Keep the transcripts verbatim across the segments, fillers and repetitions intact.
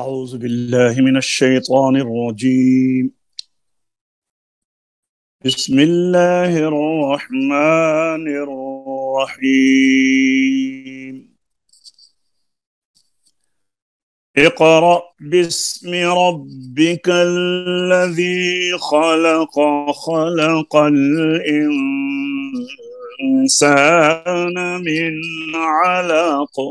أعوذ بالله من الشيطان الرجيم بسم الله الرحمن الرحيم اقرأ باسم ربك الذي خلق خلق الإنسان من علق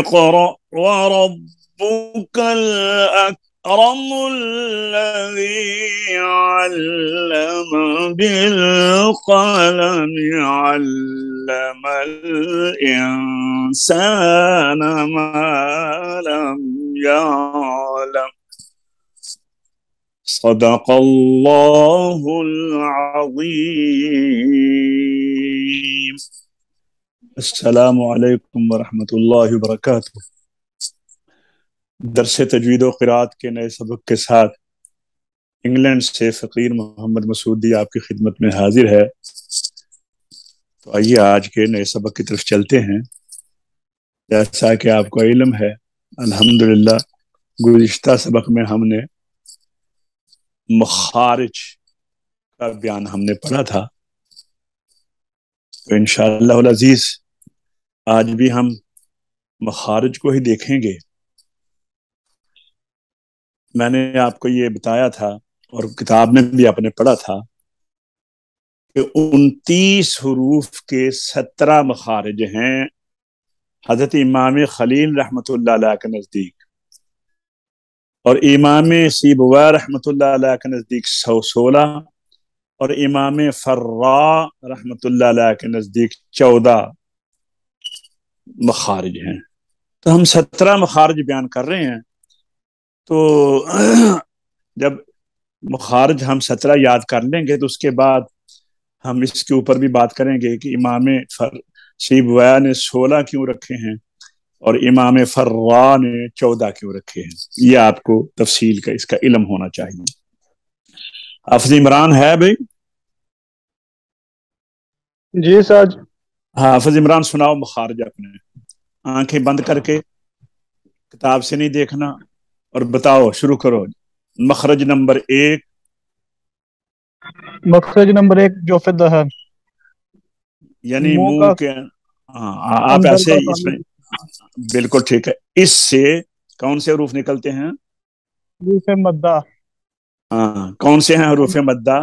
اقرأ وربك الأكرم الذي علم بالقلم علم الإنسان ما لم يعلم صدق الله العظيم. السلام علیکم ورحمۃ اللہ وبرکاتہ. درس تجوید و قراءت کے نئے سبق کے ساتھ انگلینڈ سے فقیر محمد مسعودی آپ کی خدمت میں حاضر ہے. تو آئیے آج کے نئے سبق کی طرف چلتے ہیں. جیسا کہ آپ کو علم ہے الحمدللہ گزشتہ سبق میں ہم نے مخارج کا بیان ہم نے پڑھا تھا. تو انشاءاللہ العزیز آج بھی ہم مخارج کو ہی دیکھیں گے. میں نے آپ کو یہ بتایا تھا اور کتاب میں بھی آپ نے پڑھا تھا کہ انتیس حروف کے سترہ مخارج ہیں حضرت امام خلیل رحمۃ اللہ علیہ کے نزدیک، اور امام سیبویہ رحمۃ اللہ علیہ کے نزدیک سو سولہ، اور امام فرّاہ رحمۃ اللہ علیہ کے نزدیک چودہ مخارج ہیں. تو ہم سترہ مخارج بیان کر رہے ہیں. تو جب مخارج ہم سترہ یاد کر لیں گے تو اس کے بعد ہم اس کے اوپر بھی بات کریں گے کہ امام سیبویہ نے سولہ کیوں رکھے ہیں اور امام فرّاہ نے چودہ کیوں رکھے ہیں. یہ آپ کو تفصیل کا اس کا علم ہونا چاہیے. حافظ عمران ہے بھائی؟ جی سر. حافظ عمران سناؤ مخارج اپنے. آنکھیں بند کر کے کتاب سے نہیں دیکھنا اور بتاؤ، شروع کرو. مخرج نمبر ایک. مخرج نمبر ایک جو فدہ ہے، یعنی منہ کے. ہاں آپ ایسے اس میں بالکل ٹھیک ہے. اس سے کون سے حروف نکلتے ہیں؟ حروف مدہ. ہاں کون سے ہیں حروف مدہ؟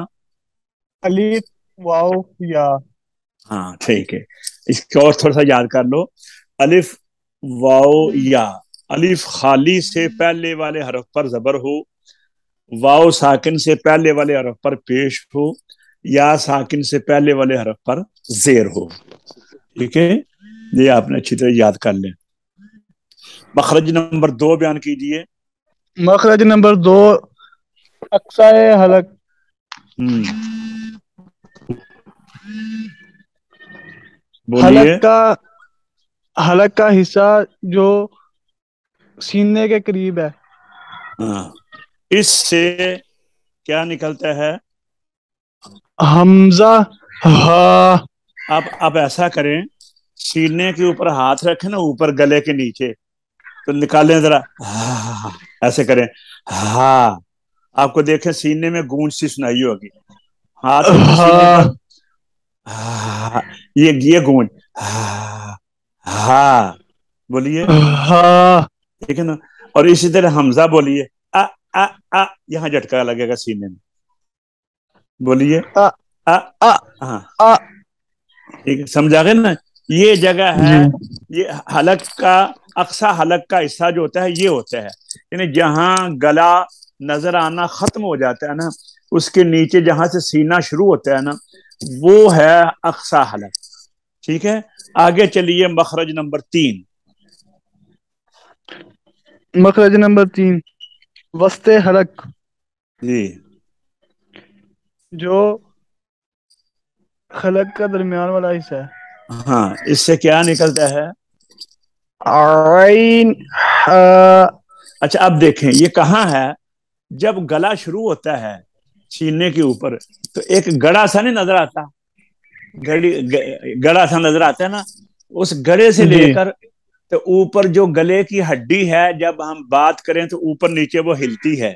الف، واو، یا. ہاں ٹھیک ہے، اس کو اور تھوڑا سا یاد کر لو. الف، واو، یا. الف خالی سے پہلے والے حرف پر زبر ہو، واو ساکن سے پہلے والے حرف پر پیش ہو، یا ساکن سے پہلے والے حرف پر زیر ہو. ٹھیک ہے، یہ آپ نے اچھی طرح یاد کر لیں. مخرج نمبر دو بیان کیجئے. مخرج نمبر دو اقصائے حلق. حلق کا حلق کا حصہ جو سینے کے قریب ہے. اس سے کیا نکلتا ہے؟ حمزہ. ہاں اب اب ایسا کریں، سینے کے اوپر ہاتھ رکھیں نا، اوپر گلے کے نیچے، تو نکالیں ذرا. ایسے کریں. ہاں آپ کو دیکھیں سینے میں گونج سی سنائی ہوگی. ہاتھ یہ یہ گونج. ہاں بولیے. ٹھیک ہے نا. اور اسی طرح حمزہ بولیے. یہاں جھٹکا لگے گا سینے میں. بولیے. ٹھیک ہے، سمجھا گئے نا. یہ جگہ ہے، یہ حلق کا اقصا حلق کا حصہ جو ہوتا ہے یہ ہوتا ہے، یعنی جہاں گلا نظر آنا ختم ہو جاتا ہے نا، اس کے نیچے جہاں سے سینہ شروع ہوتا ہے نا، وہ ہے اقصا حلق. ٹھیک ہے، آگے چلیے. مخرج نمبر تین. مخرج نمبر تین وسط حلق. جی جو حلق کا درمیان والا حصہ ہے. ہاں اس سے کیا نکلتا ہے؟ عین. اچھا اب دیکھیں یہ کہاں ہے. جب گلا شروع ہوتا ہے سینے کے اوپر تو ایک گڑا سا نہیں نظر آتا، گڑی گڑا سا نظر آتا ہے نا. اس گڑے سے لے کر تو اوپر جو گلے کی ہڈی ہے جب ہم بات کریں تو اوپر نیچے وہ ہلتی ہے،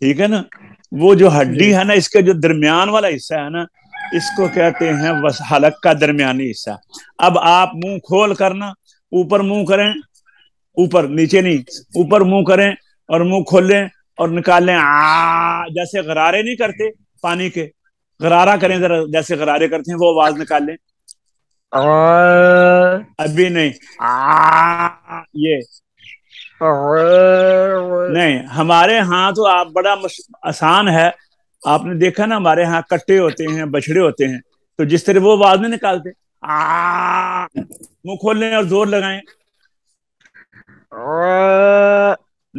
ٹھیک ہے نا، وہ جو ہڈی ہے نا اس کے جو درمیان والا حصہ ہے نا اس کو کہتے ہیں حلق کا درمیانی حصہ. اب آپ منہ کھول کرنا، اوپر منہ کریں، اوپر نیچے نہیں، اوپر منہ کریں اور منہ کھولیں اور نکالیں، آ جیسے غرارے نہیں کرتے پانی کے، غرارہ کریں ذرا جیسے غرارے کرتے ہیں وہ آواز نکالیں. ابھی نہیں، یہ نہیں. ہمارے ہاں تو آپ بڑا آسان ہے، آپ نے دیکھا نا ہمارے ہاں کٹے ہوتے ہیں، بچڑے ہوتے ہیں، تو جس طرح وہ آواز نہیں نکالتے، منہ کھول لیں اور زور لگائیں.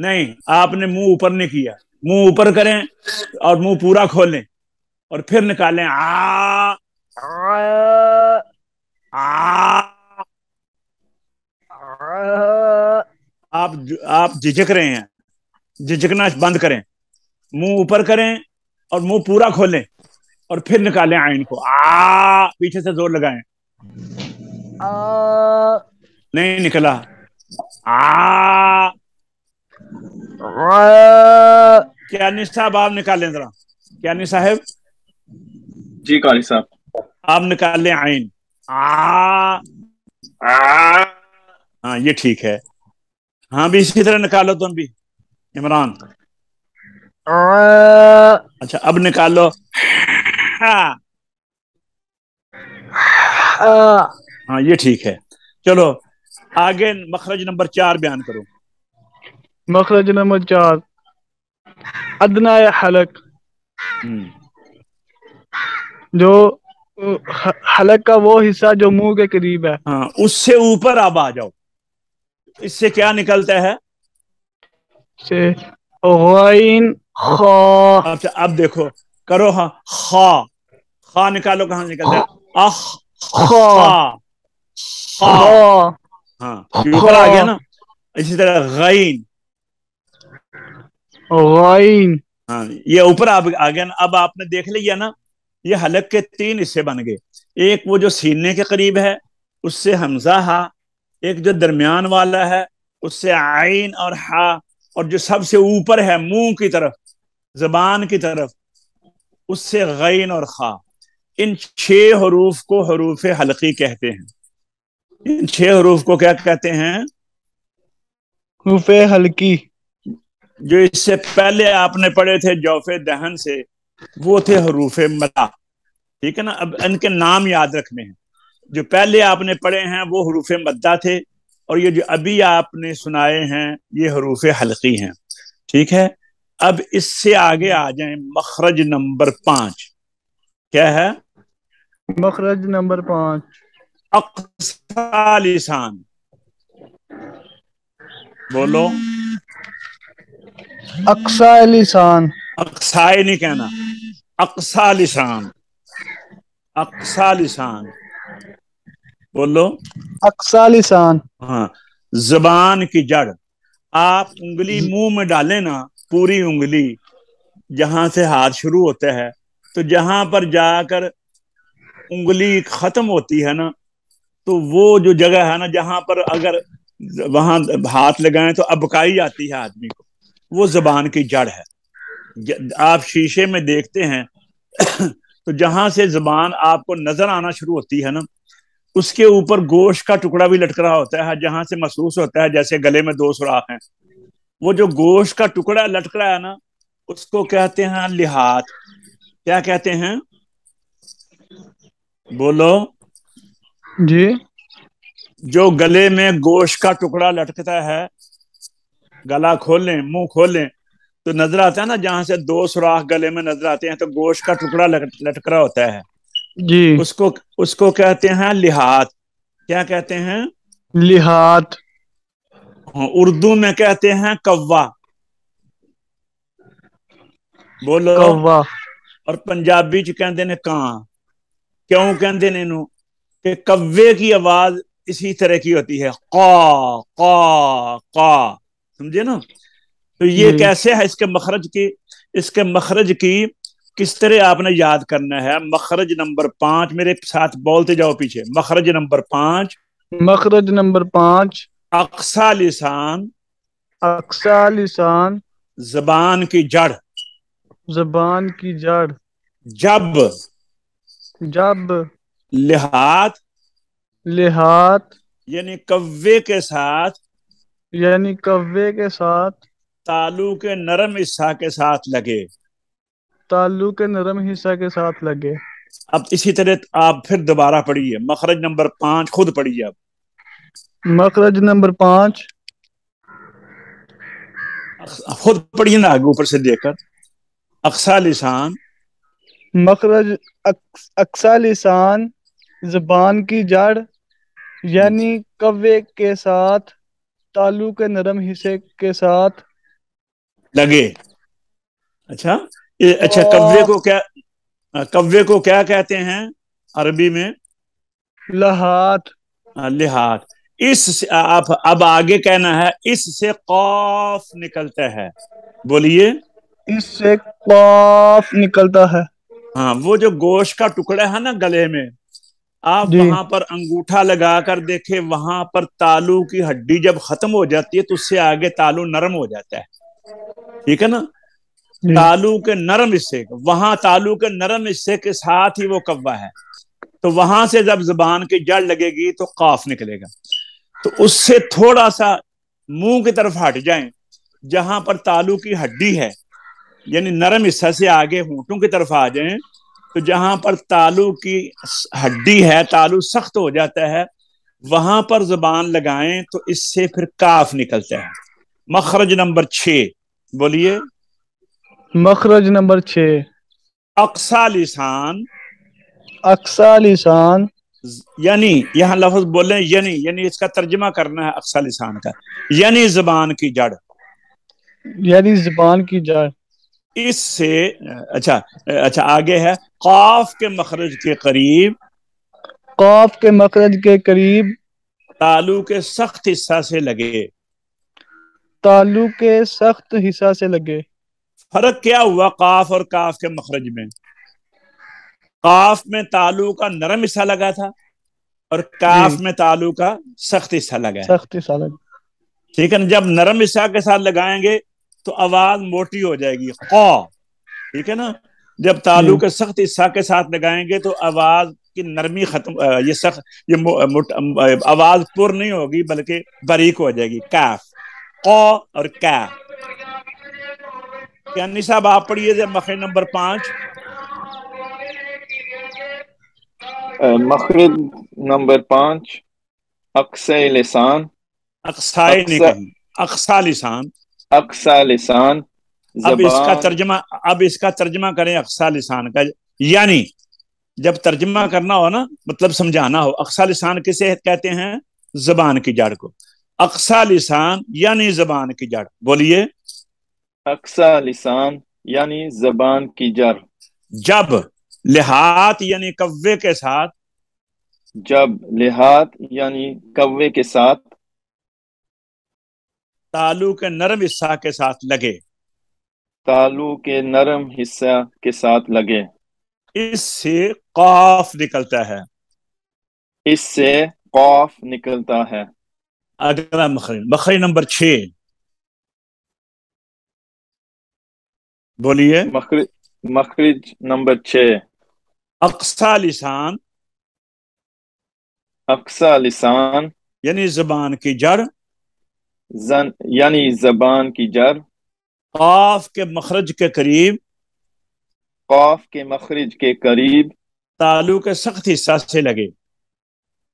نہیں، آپ نے منہ اوپر نہیں کیا، منہ اوپر کریں اور منہ پورا کھولیں اور پھر نکالیں. آ آپ آپ جھجک رہے ہیں، جھجکنا بند کریں، منہ اوپر کریں اور منہ پورا کھولیں اور پھر نکالیں عین کو، آ پیچھے سے زور لگائیں. نہیں نکلا، آ کیانی صاحب آپ نکالیں ذرا، کیانی صاحب جی، کیانی صاحب آپ نکالیں عین، ہاں یہ ٹھیک ہے. ہاں بھی اسی طرح نکالو تم بھی عمران، اچھا اب نکالو، ہاں یہ ٹھیک ہے. چلو آگے مخرج نمبر چار بیان کرو. مخرج نمبر چار ادنا حلق، جو حلق کا وہ حصہ جو منہ کے قریب ہے، ہاں اس سے اوپر آپ آ جاؤ. اس سے کیا نکلتا ہے؟ اب دیکھو کرو، ہاں خا خا نکالو، کہاں نکلتا ہے؟ اخ خا، ہاں اوپر آ گیا نا. اسی طرح غین، غین ہاں یہ اوپر آ گیا نا. اب آپ نے دیکھ لیا نا یہ حلق کے تین حصے بن گئے. ایک وہ جو سینے کے قریب ہے اس سے حمزہ ہا، ایک جو درمیان والا ہے اس سے عین اور ہا، اور جو سب سے اوپر ہے منہ کی طرف، زبان کی طرف، اس سے غین اور خا. ان چھ حروف کو حروف حلقی کہتے ہیں. ان چھ حروف کو کیا کہتے ہیں؟ حروف حلقی. جو اس سے پہلے آپ نے پڑھے تھے جوف دہن سے، وہ تھے حروف ملا، ٹھیک ہے نا. اب ان کے نام یاد رکھنے ہیں. جو پہلے آپ نے پڑھے ہیں وہ حروف مدہ تھے، اور یہ جو ابھی آپ نے سنائے ہیں یہ حروف حلقی ہیں، ٹھیک ہے. اب اس سے آگے آ جائیں مخرج نمبر پانچ. کیا ہے مخرج نمبر پانچ؟ اقصا لسان، بولو اقصا لسان. اقصائے نہیں کہنا، اقصا لسان، اقصا لسان بولو، اقصا لسان. ہاں زبان کی جڑ. آپ انگلی منہ میں ڈالیں نا، پوری انگلی جہاں سے ہاتھ شروع ہوتا ہے تو جہاں پر جا کر انگلی ختم ہوتی ہے نا، تو وہ جو جگہ ہے نا جہاں پر اگر وہاں ہاتھ لگائیں تو ابکائی آتی ہے آدمی کو، وہ زبان کی جڑ ہے. آپ شیشے میں دیکھتے ہیں تو جہاں سے زبان آپ کو نظر آنا شروع ہوتی ہے نا، اس کے اوپر گوشت کا ٹکڑا بھی لٹک رہا ہوتا ہے، جہاں سے محسوس ہوتا ہے جیسے گلے میں دو سوراخ ہیں. وہ جو گوشت کا ٹکڑا لٹک رہا ہے نا اس کو کہتے ہیں لحاف. کیا کہتے ہیں بولو جی؟ جو گلے میں گوشت کا ٹکڑا لٹکتا ہے، گلا کھولیں، منہ کھولیں تو نظر آتا ہے نا جہاں سے دو سوراخ گلے میں نظر آتے ہیں تو گوشت کا ٹکڑا لٹک رہا ہوتا ہے جی، اس کو اس کو کہتے ہیں لحاف. کیا کہتے ہیں؟ لحاف. اردو میں کہتے ہیں کوا، بولو کوا. اور پنجابی چ کہندے نے کان. کیوں کہندے نے نو؟ کہ کوے کی آواز اسی طرح کی ہوتی ہے، قا قا قا، سمجھے نا. تو یہ کیسے ہے اس کے مخرج کی؟ اس کے مخرج کی کس طرح آپ نے یاد کرنا ہے؟ مخرج نمبر پانچ، میرے ساتھ بولتے جاؤ پیچھے. مخرج نمبر پانچ، مخرج نمبر پانچ اقصا لسان، اقصا لسان زبان کی جڑ، زبان کی جڑ، جب جب لحات لحات یعنی کوے کے ساتھ، یعنی کوے کے ساتھ تالو کے نرم حصہ کے ساتھ لگے، تالو کے نرم حصہ کے ساتھ لگے۔ اب اسی طرح آپ پھر دوبارہ پڑھیے، مخرج نمبر پانچ خود پڑھیے آپ، مخرج نمبر پانچ خود پڑھیے نا اوپر سے دیکھ کر۔ اقصا لسان، مخرج اقصا لسان زبان کی جڑ یعنی کوے کے ساتھ تالو کے نرم حصے کے ساتھ لگے۔ اچھا اچھا کوے کو کیا کوے کو کیا کہتے ہیں عربی میں؟ لحات، لحات۔ اس آپ اب آگے کہنا ہے اس سے قاف نکلتا ہے، بولیے اس سے قاف نکلتا ہے۔ ہاں وہ جو گوشت کا ٹکڑا ہے نا گلے میں، آپ وہاں پر انگوٹھا لگا کر دیکھیں، وہاں پر تالو کی ہڈی جب ختم ہو جاتی ہے تو اس سے آگے تالو نرم ہو جاتا ہے، ٹھیک ہے نا، تالو کے نرم حصے، وہاں تالو کے نرم حصے کے ساتھ ہی وہ قوا ہے، تو وہاں سے جب زبان کی جڑ لگے گی تو قاف نکلے گا۔ تو اس سے تھوڑا سا منہ کی طرف ہٹ جائیں جہاں پر تالو کی ہڈی ہے، یعنی نرم حصہ سے آگے ہونٹوں کی طرف آ جائیں تو جہاں پر تالو کی ہڈی ہے، تالو سخت ہو جاتا ہے، وہاں پر زبان لگائیں تو اس سے پھر قاف نکلتا ہے۔ مخرج نمبر چھ بولیے، مخرج نمبر چھ۔ اقصا لسان، اقصا لسان یعنی یہاں لفظ بولیں یعنی، یعنی اس کا ترجمہ کرنا ہے اقصا لسان کا، یعنی زبان کی جڑ، یعنی زبان کی جڑ۔ اس سے اچھا اچھا آگے ہے قاف کے مخرج کے قریب، قاف کے مخرج کے قریب تالو کے سخت حصہ سے لگے، تالو کے سخت حصہ سے لگے۔ فرق کیا ہوا قاف اور قاف کے مخرج میں؟ قاف میں تالو کا نرم حصہ لگا تھا اور قاف میں تالو کا سخت حصہ لگا ہے، سخت حصہ لگا، ٹھیک ہے نا۔ جب نرم حصہ کے ساتھ لگائیں گے تو آواز موٹی ہو جائے گی قا، ٹھیک ہے نا، جب تالو کے سخت حصہ کے ساتھ لگائیں گے تو آواز کی نرمی ختم، یہ سخت یہ آواز پر نہیں ہوگی بلکہ باریک ہو جائے گی، کاف قا اور کا۔ کیانی صاحب آپ پڑھیے مخرج نمبر پانچ، مخرج نمبر پانچ۔ اقصا لسان، اقصا لسان، اقصا لسان، اقصا لسان اب اس کا ترجمہ، اب اس کا ترجمہ کریں اقصا لسان کا، یعنی جب ترجمہ کرنا ہو نا مطلب سمجھانا ہو، اقصا لسان کسے کہتے ہیں؟ زبان کی جڑ کو، اقصا لسان یعنی زبان کی جڑ، بولیے اقصا لسان یعنی زبان کی جڑ۔ جب لحات یعنی کوے کے ساتھ، جب لحات یعنی کوے کے ساتھ تالو کے نرم حصہ کے ساتھ لگے، تالو کے نرم حصہ کے ساتھ لگے۔ اس سے قاف نکلتا ہے، اس سے قاف نکلتا ہے۔ اگلا مخرج، مخرج نمبر چھ بولیے، مخرج مخرج نمبر چھ۔ اقصا لسان، اقصا لسان یعنی زبان کی جڑ، زن یعنی زبان کی جڑ، قاف کے مخرج کے قریب، قاف کے مخرج کے قریب تالو کے سخت حصہ سے لگے،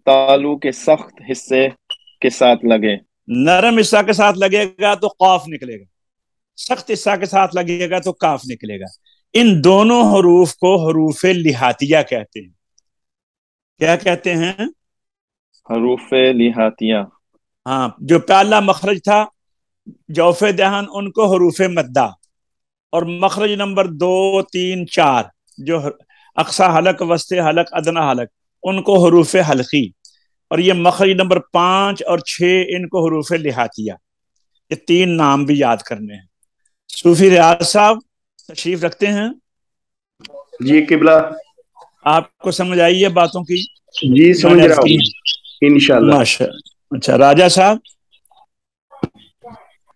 تالو کے سخت حصے کے ساتھ لگے۔ نرم حصہ کے ساتھ لگے گا تو قاف نکلے گا، سخت حصہ کے ساتھ لگے گا تو قاف نکلے گا۔ ان دونوں حروف کو حروف لحاتیہ کہتے ہیں، کیا کہتے ہیں؟ حروف لحاتیہ۔ ہاں جو پہلا مخرج تھا جوف دہن ان کو حروف مدہ، اور مخرج نمبر دو تین چار جو اقصا حلق، وسط حلق، ادنا حلق، ان کو حروف حلقی، اور یہ مخرج نمبر پانچ اور چھ ان کو حروف لحاتیہ۔ یہ تین نام بھی یاد کرنے ہیں۔ صوفی ریاض صاحب تشریف رکھتے ہیں؟ جی قبلہ، آپ کو سمجھ آئی ہے باتوں کی؟ جی سمجھ رہا ہوں انشاءاللہ، ماشاءاللہ۔ اچھا راجہ صاحب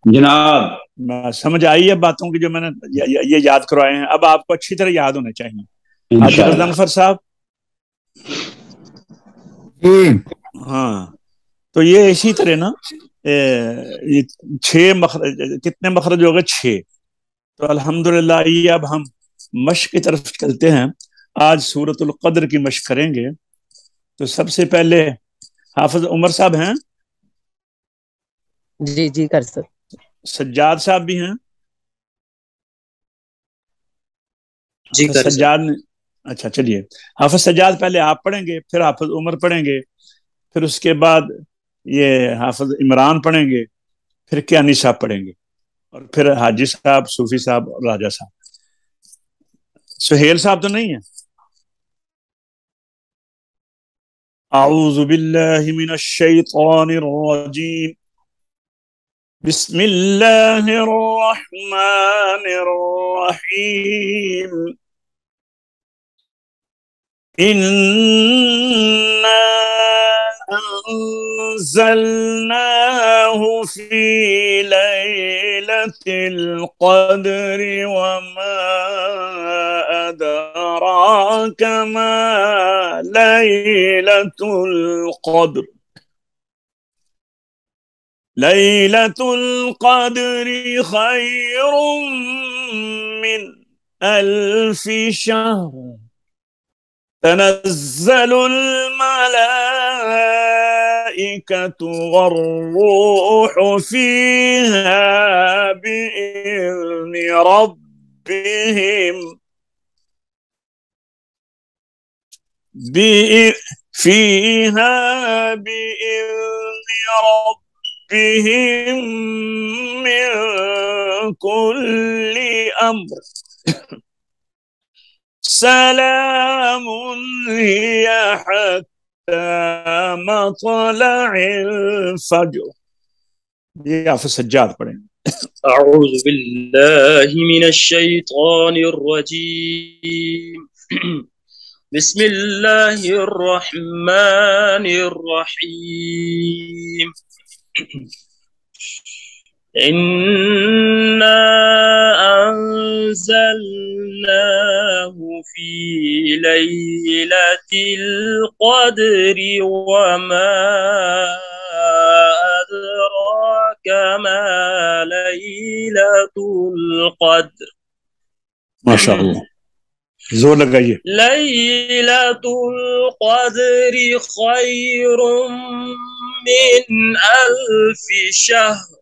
جناب سمجھ آئی ہے باتوں کی جو میں نے یہ یاد کروائے ہیں، اب آپ کو اچھی طرح یاد ہونے چاہیے صاحب. ہاں تو یہ اسی طرح نا چھ مخرج، کتنے مخرج ہو گئے؟ چھ. تو الحمدللہ یہ اب ہم مشق کی طرف چلتے ہیں. آج سورۃ القدر کی مشق کریں گے. تو سب سے پہلے حافظ عمر صاحب ہیں؟ جی جی کر سر. سجاد صاحب بھی ہیں؟ جی کر سجاد. اچھا چلیے، حافظ سجاد پہلے آپ پڑھیں گے، پھر حافظ عمر پڑھیں گے، پھر اس کے بعد یہ حافظ عمران پڑھیں گے، پھر کیانی صاحب پڑھیں گے، اور پھر حاجی صاحب، صوفی صاحب اور راجہ صاحب. سہیل صاحب تو نہیں ہیں. اعوذ باللہ من الشیطان الرجیم، بسم اللہ الرحمن الرحیم، اِنَّا أَنزَلْنَاهُ فِي لَيْلَةِ الْقَدْرِ وَمَا أَدْرَاكَ مَا لَيْلَةُ الْقَدْرِ لَيْلَةُ الْقَدْرِ خَيْرٌ مِّنْ أَلْفِ شَهْرٍ، تنزل الملائكة والروح فيها بإذن ربهم فيها بإذن ربهم من كل أمر، سلام هي حتى مطلع الفجر. يا حافظ سجاد پڑھیں. أعوذ بالله من الشيطان الرجيم، بسم الله الرحمن الرحيم، إِنَّا أَنزَلْنَاهُ فِي لَيْلَةِ الْقَدْرِ وَمَا أَدْرَاكَ مَا لَيْلَةُ الْقَدْرِ. ما شاء الله، زور لگائیے. لَيْلَةُ الْقَدْرِ خَيْرٌ مِّنْ أَلْفِ شَهْرٍ،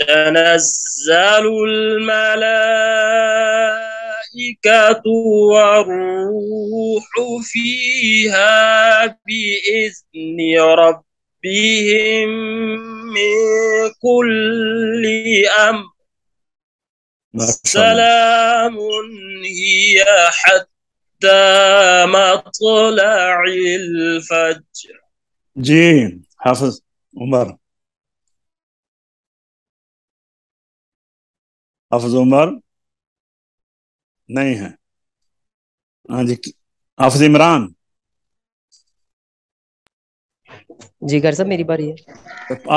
تنزل الملائكة والروح فيها بإذن ربهم من كل أمر، سلام هي حتى مطلع الفجر. جي حافظ عمر. حافظ عمر نہیں ہے. ہاں جی حافظ عمران. جی گھر صاحب میری باری ہے.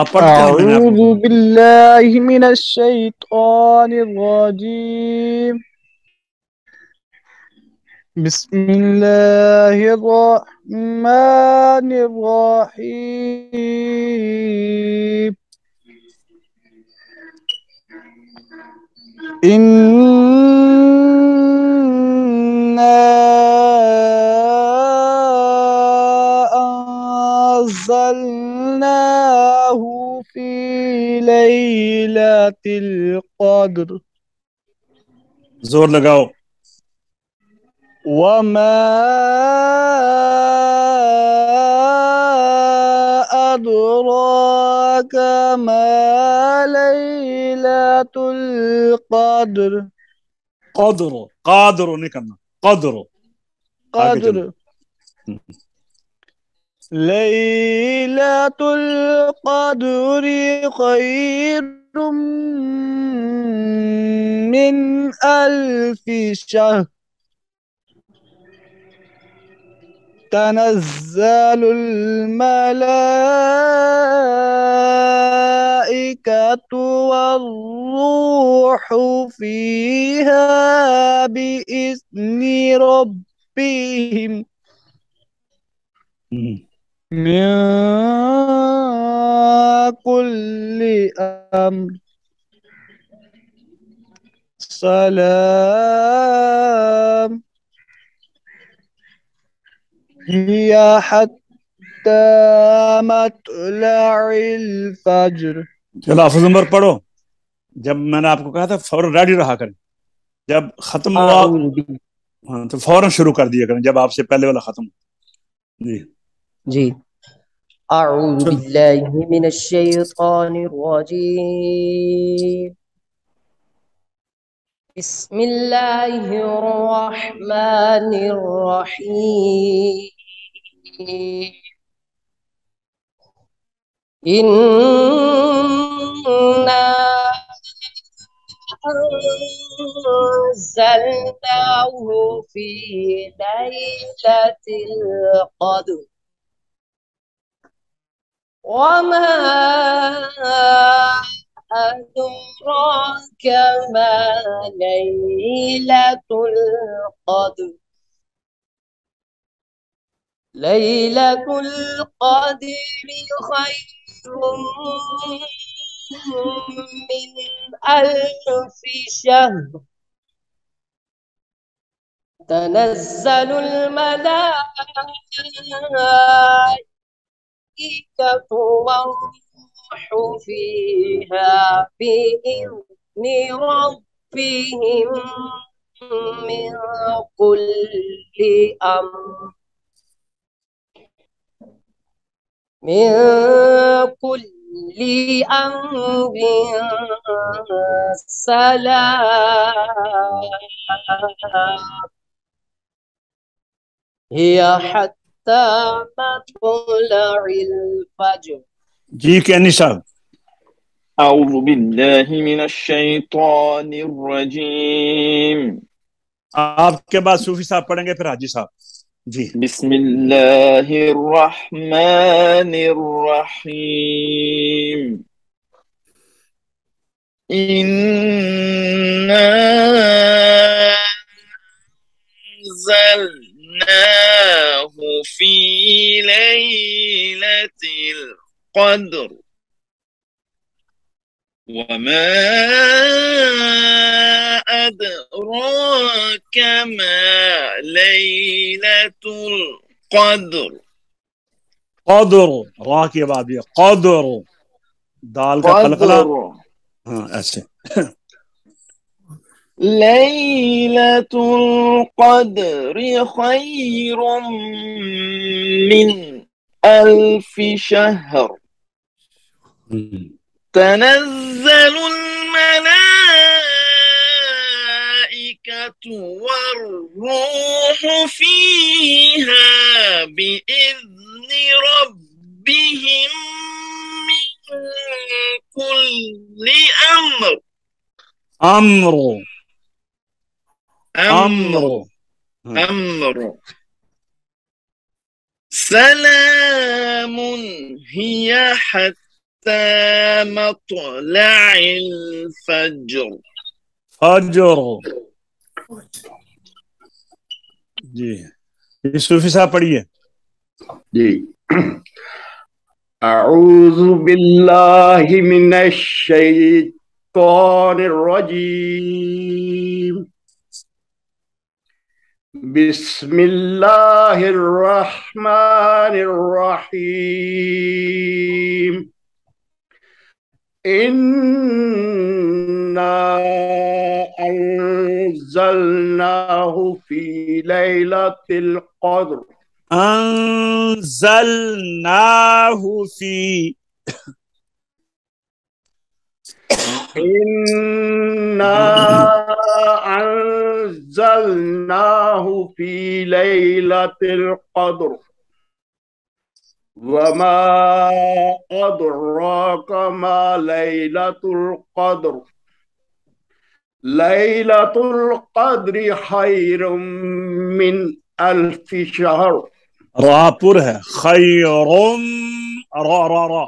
اعوذ باللہ من الشیطان الرجیم، بسم اللہ الرحمن الرحیم، إِنَّا أَنزَلْنَاهُ فِي لَيْلَةِ الْقَدْرِ، زور لگاؤ، وَمَا أَدْرَاكَ مَا لَيْلَةُ الْقَدْرِ. قدر قادر نہیں کرنا، قدر قدر. لَيْلَةُ الْقَدْرِ خَيْرٌ مِّنْ أَلْفِ شَهْرٍ، تنزل الملائكة malaikatu warruhu fiha bi'izni rabbihim min kulli amr. Salam hiya hatta matla'il fajr. چلو حافظ عمر پڑھو. جب میں نے آپ کو کہا تھا فوراً ریڈی رہا کریں، جب ختم ہوا ہاں تو فوراً شروع کر دیا کریں جب آپ سے پہلے والا ختم. جی جی. اعوذ باللہ من الشیطان الرجیم، بسم اللہ الرحمن الرحیم، إِنَّا أَنزَلْنَاهُ فِي لَيْلَةِ الْقَدْرِ وَمَا أَدْرَاكَ مَا لَيْلَةُ الْقَدْرِ. لَيْلَةُ الْقَدْرِ خَيْرٌ من ألف شهر، تنزل الملائكة والروح فيها بإذن ربهم من كل أمر من كل أمر. سلام هي حتى مطلع الفجر. جي كياني صاحب. أعوذ بالله من الشيطان الرجيم. آپ کے بعد صوفی صاحب پڑھیں گے پھر حاجی صاحب. جی. بسم اللہ الرحمن الرحیم، إِنَّا أَنزَلْنَاهُ فِي لَيْلَةِ الْقَدْرِ وَمَا أَدْرَاكَ مَا لَيْلَةُ الْقَدْرِ. قدر را کے بعد یہ قدر دال کا قلقلہ ہاں ایسے. لَيْلَةُ الْقَدْرِ خَيْرٌ مِّنْ أَلْفِ شَهْرٍ، تنزل الملائكة والروح فيها بإذن ربهم من كل أمر. أمر أمر أمر. سلام هي حتى مطلع الفجر. فجر. جی صوفی صاحب پڑھیے. جی. اعوذ باللہ من الشیطان الرجیم، بسم اللہ الرحمن الرحیم، إِنَّا أَنزَلْنَاهُ فِي لَيْلَةِ الْقَدْرِ. أَنزَلْنَاهُ فِي إِنَّا أَنزَلْنَاهُ فِي لَيْلَةِ الْقَدْرِ وَمَا أَدْرَاكَ مَا لَيْلَةُ الْقَدْرِ. لَيْلَةُ الْقَدْرِ خَيْرٌ مِّنْ أَلْفِ شَهْرٍ. را پر ہے خَيْرٌ را را را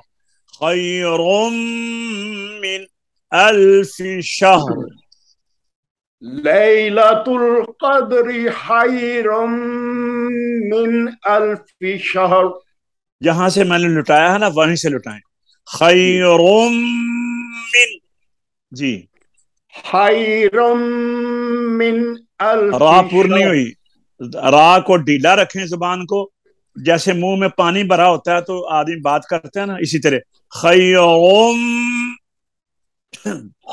خير من ألف شهر. ليلة القدر خير من ألف شهر. جہاں سے میں نے لٹایا ہے نا وہیں سے لٹائیں. خیر من، جی خیر من الف، را پور نہیں ہوئی، را کو ڈھیلا رکھیں زبان کو، جیسے منہ میں پانی بھرا ہوتا ہے تو آدمی بات کرتے ہیں نا، اسی طرح خیر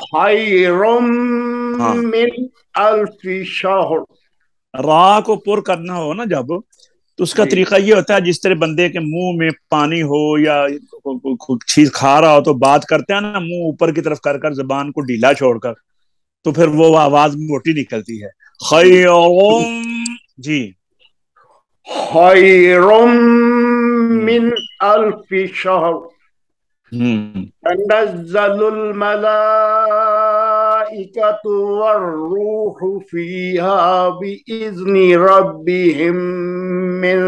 خیر من الف شہر. را کو پر کرنا ہو نا جب، تو اس کا طریقہ یہ ہوتا ہے جس طرح بندے کے منہ میں پانی ہو یا چیز کھا رہا ہو تو بات کرتے ہیں نا، منہ اوپر کی طرف کر کر زبان کو ڈھیلا چھوڑ کر، تو پھر وہ آواز موٹی نکلتی ہے. خیرم، جی خیرم من الف شہر. تنزل الملائکۃ والروح فیہا بإذن ربہم من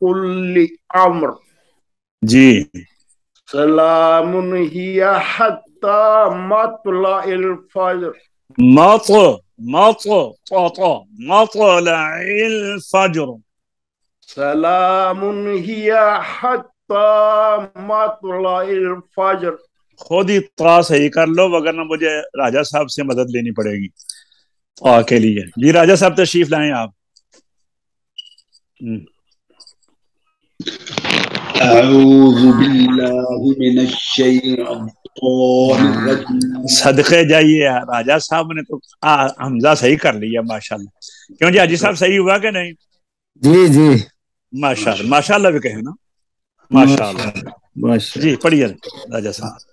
کل امر. جی سلام ہی حتی مطلع الفجر. مطلع مطلع مطلع مطلع الفجر. سلام ہی حتی مطلع الفجر. خود ہی طا صحیح کر لو وگرنہ مجھے راجہ صاحب سے مدد لینی پڑے گی طا کے لیے. جی راجہ صاحب تشریف لائیں آپ. اعوذ باللہ من الشیطان الرجیم. صدقے جائیے راجہ صاحب نے تو حمزہ صحیح کر لیا ماشاءاللہ. کیوں جی حاجی صاحب صحیح ہوا کہ نہیں؟ جی جی ماشاءاللہ ماشاءاللہ بھی کہیں نا ماشاء اللہ. جی پڑھیے راجہ صاحب.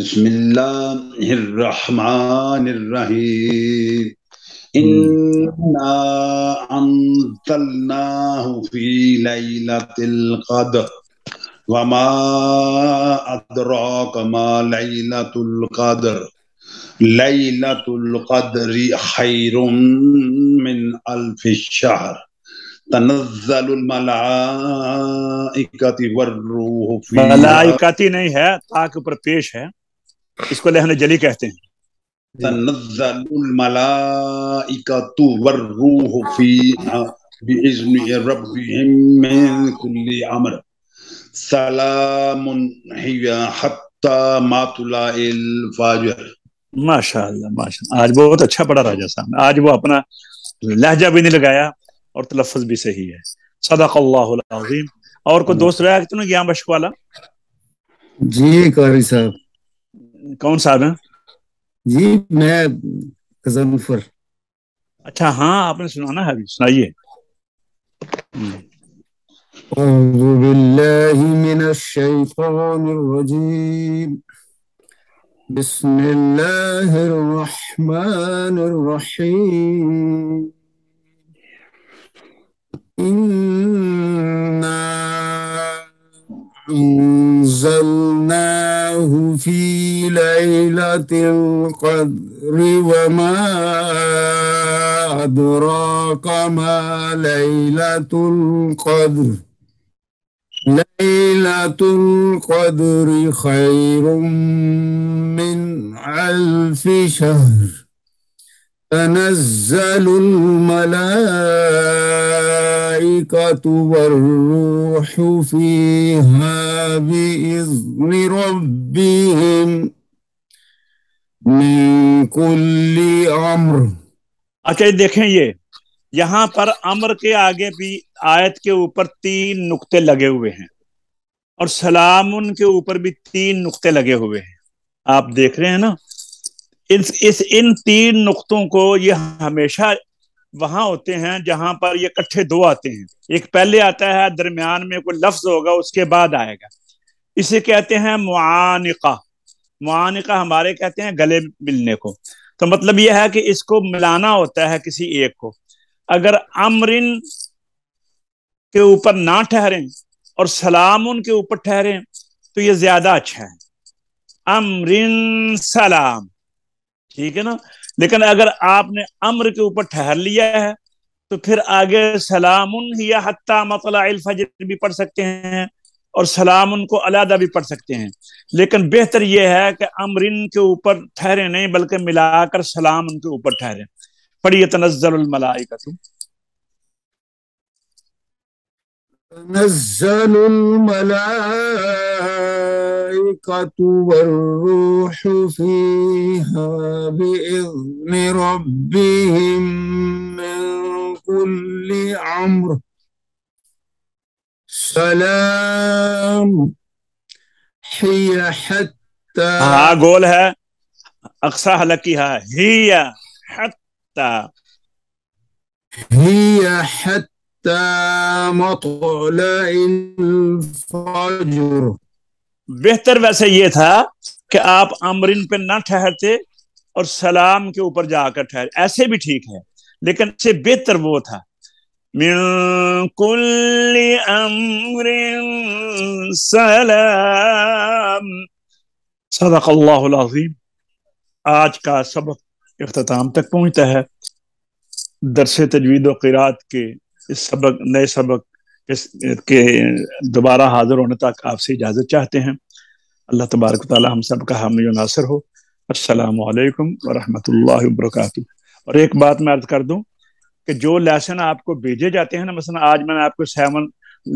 بسم اللہ الرحمن الرحیم. انا انزلناہ فی لیلۃ القدر وما ادراک ما لیلۃ القدر لیلۃ القدر خیر من الف شہر. تنزل الملائکۃ والروح فیہا. ملائکتی نہیں ہے، تاک اوپر پیش ہے، اس کو لہن جلی کہتے ہیں. تنزل الملائکۃ والروح فیہا بإذن ربہم من کل امر. سلام ہی حتی مطلع الفجر. ماشاء اللہ ماشاء اللہ، آج بہت اچھا پڑھا راجہ صاحب، آج وہ اپنا لہجہ بھی نہیں لگایا اور تلفظ بھی صحیح ہے. صدق اللہ العظیم. اور کوئی دوست رہا ہے نا گیان بشک والا؟ جی قاری صاحب. کون صاحب ہیں جی؟ میں قزنفر. اچھا ہاں آپ نے سنانا ہے، سنائیے. اعوذ باللہ من الشیطان الرجیم. بسم اللہ الرحمن الرحیم. إِنَّا أَنزَلْنَاهُ فِي لَيْلَةِ الْقَدْرِ وَمَا أَدْرَاكَ مَا لَيْلَةُ الْقَدْرِ لَيْلَةُ الْقَدْرِ خَيْرٌ مِّنْ أَلْفِ شَهْرٍ. تنزل الملائكة والروح فيها بإذن ربهم من كل أمر. اچھا دیکھیں یہ یہاں پر امر کے آگے بھی آیت کے اوپر تین نقطے لگے ہوئے ہیں اور سلام ان کے اوپر بھی تین نقطے لگے ہوئے ہیں. آپ دیکھ رہے ہیں نا اس اس ان تین نقطوں کو، یہ ہمیشہ وہاں ہوتے ہیں جہاں پر یہ کٹھے دو آتے ہیں، ایک پہلے آتا ہے درمیان میں کوئی لفظ ہوگا اس کے بعد آئے گا، اسے کہتے ہیں معانقہ. معانقہ ہمارے کہتے ہیں گلے ملنے کو. تو مطلب یہ ہے کہ اس کو ملانا ہوتا ہے کسی ایک کو. اگر امرن کے اوپر نہ ٹھہریں اور سلام ان کے اوپر ٹھہریں تو یہ زیادہ اچھا ہے، امرن سلام، ٹھیک ہے نا. لیکن اگر آپ نے امر کے اوپر ٹھہر لیا ہے تو پھر آگے سلام یا حتی مطلع الفجر بھی پڑھ سکتے ہیں، اور سلام ان کو علیحدہ بھی پڑھ سکتے ہیں، لیکن بہتر یہ ہے کہ امرن کے اوپر ٹھہرے نہیں بلکہ ملا کر سلام ان کے اوپر ٹھہرے. پڑھیے تنزل الملائکۃ. تنزل الملائکۃ والروح فیہا بإذن ربہم من کل امر سلام حتى. ہاں گول ہے اقصا حلق کی ہے ہی حتى ہی حتى مطلع الفجر. بہتر ویسے یہ تھا کہ آپ امرن پہ نہ ٹھہرتے اور سلام کے اوپر جا کر ٹھہرتے، ایسے بھی ٹھیک ہے لیکن اس سے بہتر وہ تھا من كل امر سلام. صدق اللہ العظیم. آج کا سبق اختتام تک پہنچتا ہے. درس تجوید و قراءت کے اس سبق نئے سبق اس کے دوبارہ حاضر ہونے تک آپ سے اجازت چاہتے ہیں. اللہ تبارک و تعالی ہم سب کا حامی و ناصر ہو. السلام علیکم ورحمۃ اللہ وبرکاتہ. اور ایک بات میں عرض کر دوں کہ جو لیسن آپ کو بھیجے جاتے ہیں نا، مثلا آج میں نے آپ کو سیون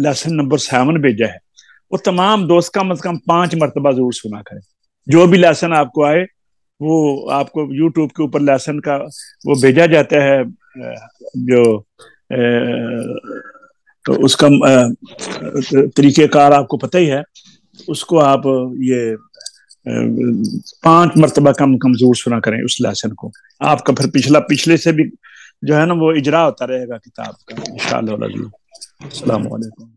لیسن نمبر سیون بھیجا ہے، وہ تمام دوست کم از کم پانچ مرتبہ ضرور سنا کریں. جو بھی لیسن آپ کو آئے وہ آپ کو یوٹیوب کے اوپر لیسن کا وہ بھیجا جاتا ہے، جو تو اس کا طریقہ کار آپ کو پتہ ہی ہے. اس کو آپ یہ پانچ مرتبہ کم کم ضرور سنا کریں اس لیسن کو. آپ کا پھر پچھلا پچھلے سے بھی جو ہے نا وہ اجرا ہوتا رہے گا کتاب کا انشاءاللہ. السلام علیکم.